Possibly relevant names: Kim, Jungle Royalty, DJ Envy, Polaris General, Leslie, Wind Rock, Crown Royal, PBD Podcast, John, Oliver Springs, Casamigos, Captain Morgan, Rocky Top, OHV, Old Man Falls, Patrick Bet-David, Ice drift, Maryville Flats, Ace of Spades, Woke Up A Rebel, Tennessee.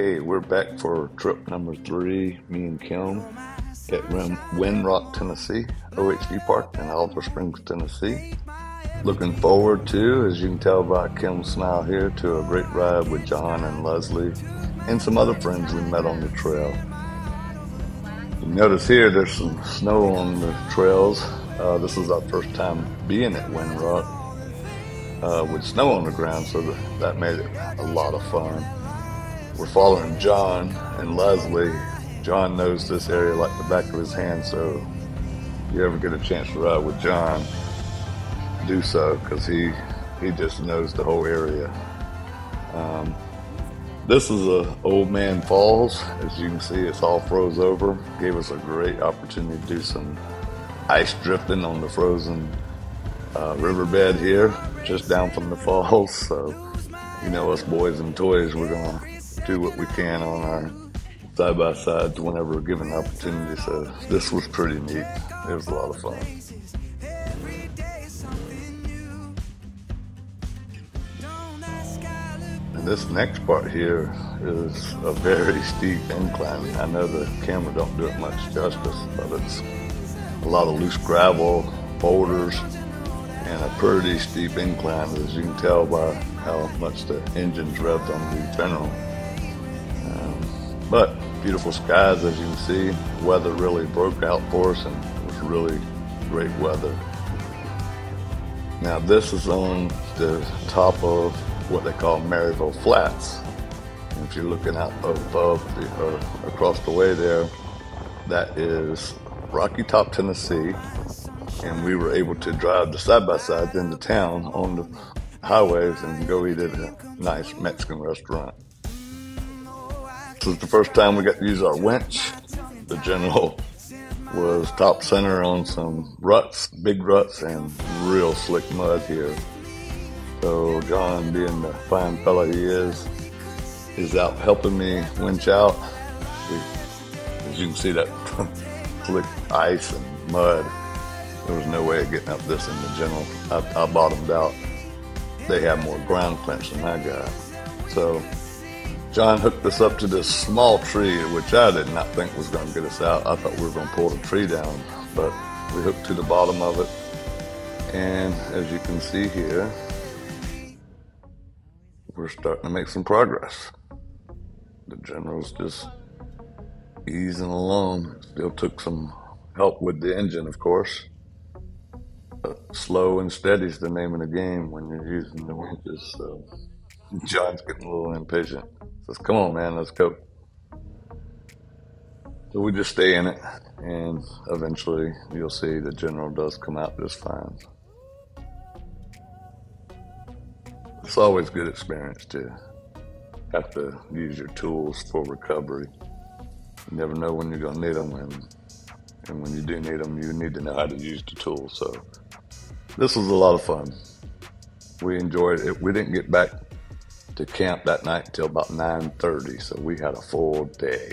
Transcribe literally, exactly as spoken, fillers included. Okay, we're back for trip number three, me and Kim, at Wind Rock, Tennessee, O H V Park in Oliver Springs, Tennessee. Looking forward to, as you can tell by Kim's smile here, to a great ride with John and Leslie and some other friends we met on the trail. You notice here there's some snow on the trails. Uh, this is our first time being at Wind Rock uh, with snow on the ground, so that, that made it a lot of fun. We're following John and Leslie. John knows this area like the back of his hand, so if you ever get a chance to ride with John, do so, because he, he just knows the whole area. Um, this is a Old Man Falls. As you can see, it's all froze over. Gave us a great opportunity to do some ice drifting on the frozen uh, riverbed here, just down from the falls. So, you know, us boys and toys, we're gonna do what we can on our side-by-sides whenever we're given the opportunity, so this was pretty neat. It was a lot of fun. And this next part here is a very steep incline. I know the camera don't do it much justice, but it's a lot of loose gravel, boulders, and a pretty steep incline, as you can tell by how much the engine's revved on the General. But beautiful skies, as you can see. Weather really broke out for us, and it was really great weather. Now this is on the top of what they call Maryville Flats. And if you're looking out above the, or across the way there, that is Rocky Top, Tennessee. And we were able to drive the side-by-sides into town on the highways and go eat at a nice Mexican restaurant. This is the first time we got to use our winch. The General was top center on some ruts, big ruts, and real slick mud here. So John, being the fine fella he is, is out helping me winch out. As you can see, that slick ice and mud, there was no way of getting up this in the General. I, I bottomed out. They had more ground clinch than I got. So John hooked us up to this small tree, which I did not think was going to get us out. I thought we were going to pull the tree down, but we hooked to the bottom of it. And as you can see here, we're starting to make some progress. The General's just easing along. Still took some help with the engine, of course. But slow and steady is the name of the game when you're using the winches, so John's getting a little impatient. Says, come on, man, let's go. So we just stay in it, and eventually you'll see the General does come out just fine. It's always a good experience to have to use your tools for recovery. You never know when you're going to need them, and, and when you do need them, you need to know how to use the tools. So this was a lot of fun. We enjoyed it. We didn't get back to camp that night until about nine thirty, so we had a full day.